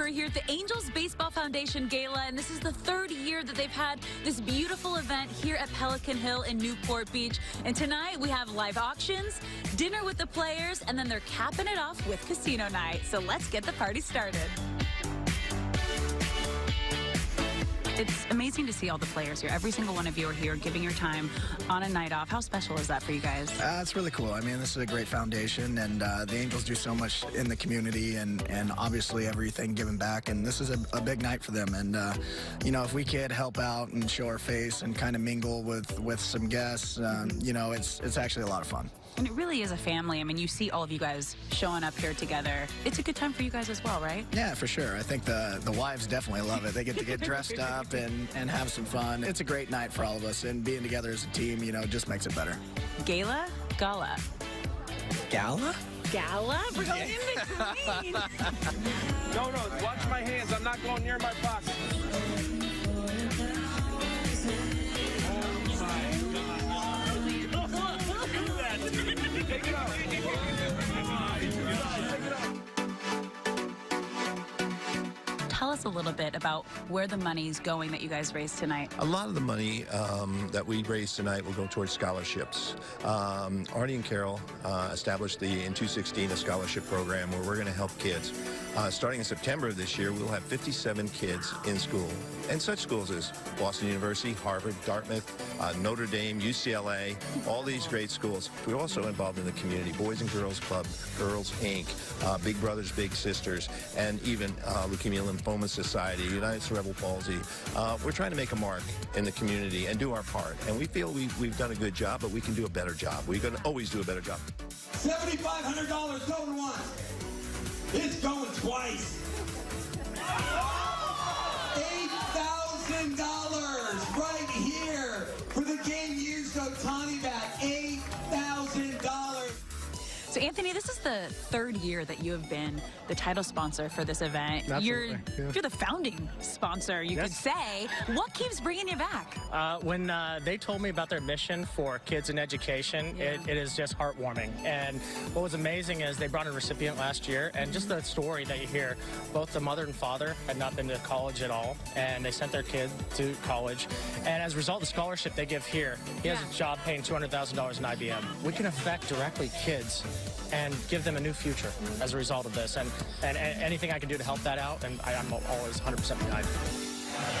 Kerr here at the Angels Baseball Foundation Gala, and this is the third year that they've had this beautiful event here at Pelican Hill in Newport Beach. And tonight we have live auctions, dinner with the players, and then they're capping it off with casino night. So let's get the party started. It's amazing to see all the players here. Every single one of you are here giving your time on a night off. How special is that for you guys? It's really cool. I mean, this is a great foundation, and the Angels do so much in the community and obviously everything given back, and this is a big night for them. And, you know, if we could help out and show our face and kind of mingle with some guests, you know, it's actually a lot of fun. And it really is a family. I mean, you see all of you guys showing up here together. It's a good time for you guys as well, right? Yeah, for sure. I think the wives definitely love it. They get to get dressed up and have some fun. It's a great night for all of us, and being together as a team, you know, just makes it better. Gala? Gala? Gala? Gala? We're going in between. No, watch my hands. I'm not going near my pocket. Take it out. Tell us a little bit about where the money's going that you guys raised tonight. A lot of the money that we raised tonight will go towards scholarships. Artie and Carol established in 2016 a scholarship program where we're going to help kids. Starting in September of this year, we'll have 57 kids in school. And such schools as Boston University, Harvard, Dartmouth, Notre Dame, UCLA, all these great schools. We're also involved in the community. Boys and Girls Club, Girls Inc., Big Brothers Big Sisters, and even Leukemia Lymphoma Society, United Cerebral Palsy. We're trying to make a mark in the community and do our part. And we feel we've done a good job, but we can do a better job. We're going to always do a better job. $7,500 going once. It's going twice. $8,000 right here for the game used Otani back. $8,000. So, Anthony, this is the third year that you have been the title sponsor for this event. Absolutely. You're the founding sponsor, you could say. What keeps bringing you back? When they told me about their mission for kids in education, it is just heartwarming. And what was amazing is they brought a recipient last year, and just the story that you hear, both the mother and father had not been to college at all, and they sent their kid to college. And as a result, the scholarship they give here, he has a job paying $200,000 in IBM. We can affect directly kids and give them a new future as a result of this. And anything I can do to help that out, and I'm always 100% behind.